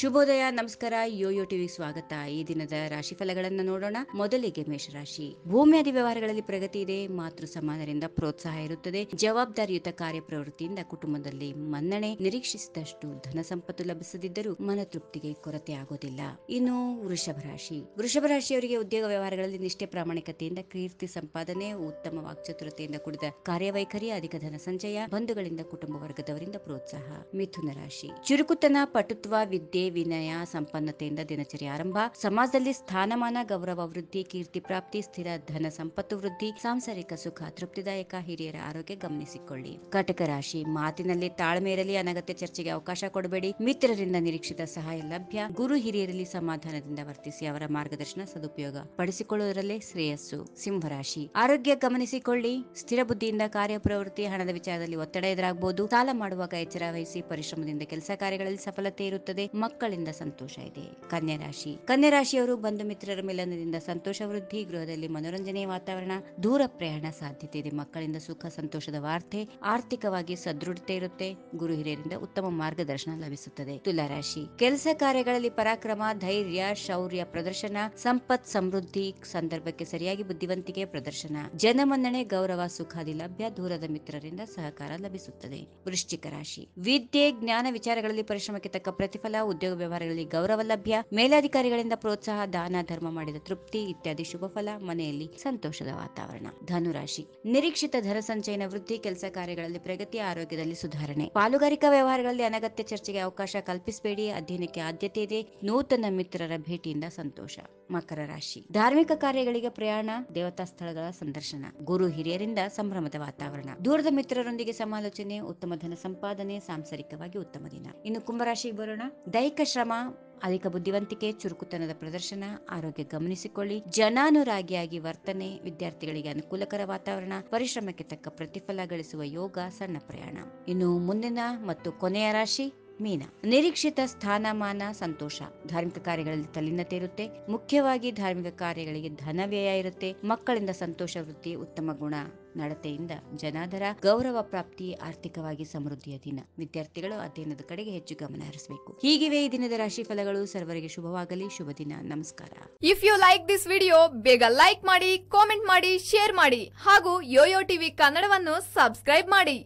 ಶುಭೋದಯ, ನಮಸ್ಕಾರ. Yoyo TV ಸ್ವಾಗತ. ಈ ದಿನದ ರಾಶಿ ಫಲಗಳನ್ನು ನೋಡೋಣ. ಮೊದಲಿಗೆ ಮೇಷರಾಶಿ. ಭೂಮ್ಯಾದಿ ವ್ಯವಹಾರಗಳಲ್ಲಿ ಪ್ರಗತಿ ಇದೆ. ಮಾತೃ ಸಮಾನರಿಂದ ಪ್ರೋತ್ಸಾಹ ಇರುತ್ತದೆ. ಜವಾಬ್ದಾರಿಯುತ ಕಾರ್ಯಪ್ರವೃತ್ತಿಯಿಂದ ಕುಟುಂಬದಲ್ಲಿ ಮನ್ನಣೆ. ನಿರೀಕ್ಷಿಸಿದಷ್ಟು ಧನ ಸಂಪತ್ತು ಲಭಿಸದಿದ್ದರೂ ಮನ ತೃಪ್ತಿಗೆ ಕೊರತೆ ಆಗೋದಿಲ್ಲ. ಇನ್ನು ವೃಷಭ ರಾಶಿ. ವೃಷಭ ರಾಶಿಯವರಿಗೆ ಉದ್ಯೋಗ ವ್ಯವಹಾರಗಳಲ್ಲಿ ನಿಷ್ಠೆ, ಪ್ರಾಮಾಣಿಕತೆಯಿಂದ ಕೀರ್ತಿ ಸಂಪಾದನೆ, ಉತ್ತಮ ವಾಕ್ಚತುರತೆಯಿಂದ ಕೂಡಿದ ಕಾರ್ಯವೈಖರಿ, ಅಧಿಕ ಧನ ಸಂಚಯ, ಬಂಧುಗಳಿಂದ ಕುಟುಂಬ ವರ್ಗದವರಿಂದ ಪ್ರೋತ್ಸಾಹ. ಮಿಥುನ ರಾಶಿ. ಚುರುಕುತನ, ಪಟುತ್ವ, ವಿದ್ಯೆ, ವಿನಯ, ಸಂಪನ್ನತೆಯಿಂದ ದಿನಚರಿ ಆರಂಭ. ಸಮಾಜದಲ್ಲಿ ಸ್ಥಾನಮಾನ, ಗೌರವ ವೃದ್ಧಿ, ಕೀರ್ತಿ ಪ್ರಾಪ್ತಿ, ಸ್ಥಿರ ಧನ ಸಂಪತ್ತು ವೃದ್ಧಿ, ಸಾಂಸಾರಿಕ ಸುಖ, ತೃಪ್ತಿದಾಯಕ ಹಿರಿಯರ ಆರೋಗ್ಯ ಗಮನಿಸಿಕೊಳ್ಳಿ. ಕಟಕ ರಾಶಿ. ಮಾತಿನಲ್ಲಿ ತಾಳ್ಮೆ ಇರಲಿ, ಅನಗತ್ಯ ಚರ್ಚೆಗೆ ಅವಕಾಶ ಕೊಡಬೇಡಿ. ಮಿತ್ರರಿಂದ ನಿರೀಕ್ಷಿತ ಸಹಾಯ ಲಭ್ಯ. ಗುರು ಹಿರಿಯರಲ್ಲಿ ಸಮಾಧಾನದಿಂದ ವರ್ತಿಸಿ, ಅವರ ಮಾರ್ಗದರ್ಶನ ಸದುಪಯೋಗ ಪಡಿಸಿಕೊಳ್ಳುವುದರಲ್ಲೇ ಶ್ರೇಯಸ್ಸು. ಸಿಂಹರಾಶಿ. ಆರೋಗ್ಯ ಗಮನಿಸಿಕೊಳ್ಳಿ. ಸ್ಥಿರ ಬುದ್ಧಿಯಿಂದ ಕಾರ್ಯಪ್ರವೃತ್ತಿ, ಹಣದ ವಿಚಾರದಲ್ಲಿ ಒತ್ತಡ ಎದುರಾಗಬಹುದು. ಸಾಲ ಮಾಡುವಾಗ ಎಚ್ಚರ ವಹಿಸಿ, ಪರಿಶ್ರಮದಿಂದ ಕೆಲಸ ಕಾರ್ಯಗಳಲ್ಲಿ ಸಫಲತೆ ಇರುತ್ತದೆ. ಮಕ್ಕಳಿಂದ ಸಂತೋಷ ಇದೆ. ಕನ್ಯಾರಾಶಿ. ಕನ್ಯಾರಾಶಿಯವರು ಬಂಧು ಮಿತ್ರರ ಮಿಲನದಿಂದ ಸಂತೋಷ ವೃದ್ಧಿ, ಗೃಹದಲ್ಲಿ ಮನೋರಂಜನೆಯ ವಾತಾವರಣ, ದೂರ ಪ್ರಯಾಣ ಸಾಧ್ಯತೆ ಇದೆ. ಮಕ್ಕಳಿಂದ ಸುಖ ಸಂತೋಷದ ವಾರ್ತೆ, ಆರ್ಥಿಕವಾಗಿ ಸದೃಢತೆ ಇರುತ್ತೆ. ಗುರು ಹಿರಿಯರಿಂದ ಉತ್ತಮ ಮಾರ್ಗದರ್ಶನ ಲಭಿಸುತ್ತದೆ. ತುಲಾರಾಶಿ. ಕೆಲಸ ಕಾರ್ಯಗಳಲ್ಲಿ ಪರಾಕ್ರಮ, ಧೈರ್ಯ, ಶೌರ್ಯ ಪ್ರದರ್ಶನ, ಸಂಪತ್ ಸಮೃದ್ಧಿ, ಸಂದರ್ಭಕ್ಕೆ ಸರಿಯಾಗಿ ಬುದ್ಧಿವಂತಿಕೆ ಪ್ರದರ್ಶನ, ಜನಮನ್ನಣೆ, ಗೌರವ, ಸುಖಾದಿ ಲಭ್ಯ. ದೂರದ ಮಿತ್ರರಿಂದ ಸಹಕಾರ ಲಭಿಸುತ್ತದೆ. ವೃಶ್ಚಿಕ ರಾಶಿ. ವಿದ್ಯೆ, ಜ್ಞಾನ, ವಿಚಾರಗಳಲ್ಲಿ ಪರಿಶ್ರಮಕ್ಕೆ ತಕ್ಕ ಪ್ರತಿಫಲ, ಉದ್ಯೋಗ ವ್ಯವಹಾರಗಳಲ್ಲಿ ಗೌರವ ಲಭ್ಯ, ಮೇಲಾಧಿಕಾರಿಗಳಿಂದ ಪ್ರೋತ್ಸಾಹ, ದಾನ ಧರ್ಮ ಮಾಡಿದ ತೃಪ್ತಿ ಇತ್ಯಾದಿ ಶುಭ ಫಲ, ಮನೆಯಲ್ಲಿ ಸಂತೋಷದ ವಾತಾವರಣ. ಧನುರಾಶಿ. ನಿರೀಕ್ಷಿತ ಧನ ಸಂಚಯನ ವೃದ್ಧಿ, ಕೆಲಸ ಕಾರ್ಯಗಳಲ್ಲಿ ಪ್ರಗತಿ, ಆರೋಗ್ಯದಲ್ಲಿ ಸುಧಾರಣೆ, ಪಾಲುಗಾರಿಕಾ ವ್ಯವಹಾರಗಳಲ್ಲಿ ಅನಗತ್ಯ ಚರ್ಚೆಗೆ ಅವಕಾಶ ಕಲ್ಪಿಸಬೇಡಿ. ಅಧ್ಯಯನಕ್ಕೆ ಆದ್ಯತೆ ಇದೆ. ನೂತನ ಮಿತ್ರರ ಭೇಟಿಯಿಂದ ಸಂತೋಷ. ಮಕರ ರಾಶಿ. ಧಾರ್ಮಿಕ ಕಾರ್ಯಗಳಿಗೆ ಪ್ರಯಾಣ, ದೇವತಾ ಸ್ಥಳಗಳ ಸಂದರ್ಶನ, ಗುರು ಹಿರಿಯರಿಂದ ಸಂಭ್ರಮದ ವಾತಾವರಣ, ದೂರದ ಮಿತ್ರರೊಂದಿಗೆ ಸಮಾಲೋಚನೆ, ಉತ್ತಮ ಧನ ಸಂಪಾದನೆ, ಸಾಂಸಾರಿಕವಾಗಿ ಉತ್ತಮ ದಿನ. ಇನ್ನು ಕುಂಭರಾಶಿಗೆ ಬರೋಣ. ದೈಹಿಕ ಶ್ರಮ, ಅಧಿಕ ಬುದ್ಧಿವಂತಿಕೆ, ಚುರುಕುತನದ ಪ್ರದರ್ಶನ, ಆರೋಗ್ಯ ಗಮನಿಸಿಕೊಳ್ಳಿ. ಜನಾನುರಾಗಿಯಾಗಿ ವರ್ತನೆ, ವಿದ್ಯಾರ್ಥಿಗಳಿಗೆ ಅನುಕೂಲಕರ ವಾತಾವರಣ, ಪರಿಶ್ರಮಕ್ಕೆ ತಕ್ಕ ಪ್ರತಿಫಲ ಗಳಿಸುವ ಯೋಗ, ಸಣ್ಣ ಪ್ರಯಾಣ. ಇನ್ನು ಮುಂದಿನ ಮತ್ತು ಕೊನೆಯ ರಾಶಿ ಮೀನ. ನಿರೀಕ್ಷಿತ ಸ್ಥಾನಮಾನ, ಸಂತೋಷ, ಧಾರ್ಮಿಕ ಕಾರ್ಯಗಳಲ್ಲಿ ತಲ್ಲೀನತೆ ಇರುತ್ತೆ. ಮುಖ್ಯವಾಗಿ ಧಾರ್ಮಿಕ ಕಾರ್ಯಗಳಿಗೆ ಧನ ವ್ಯಯ ಇರುತ್ತೆ. ಮಕ್ಕಳಿಂದ ಸಂತೋಷ ವೃತ್ತಿ, ಉತ್ತಮ ಗುಣ ನಡತೆಯಿಂದ ಜನಾದರ, ಗೌರವ ಪ್ರಾಪ್ತಿ, ಆರ್ಥಿಕವಾಗಿ ಸಮೃದ್ಧಿಯ ದಿನ. ವಿದ್ಯಾರ್ಥಿಗಳು ಅಧ್ಯಯನದ ಕಡೆಗೆ ಹೆಚ್ಚು ಗಮನ ಹರಿಸಬೇಕು. ಹೀಗಿವೆ ಈ ದಿನದ ರಾಶಿ ಫಲಗಳು. ಸರ್ವರಿಗೆ ಶುಭವಾಗಲಿ. ಶುಭ ದಿನ. ನಮಸ್ಕಾರ. If you like this video, ಬೇಗ ಲೈಕ್ ಮಾಡಿ, ಕಾಮೆಂಟ್ ಮಾಡಿ, ಶೇರ್ ಮಾಡಿ ಹಾಗೂ ಯೋಯೋ ಟಿವಿ ಕನ್ನಡವನ್ನು ಸಬ್ಸ್ಕ್ರೈಬ್ ಮಾಡಿ.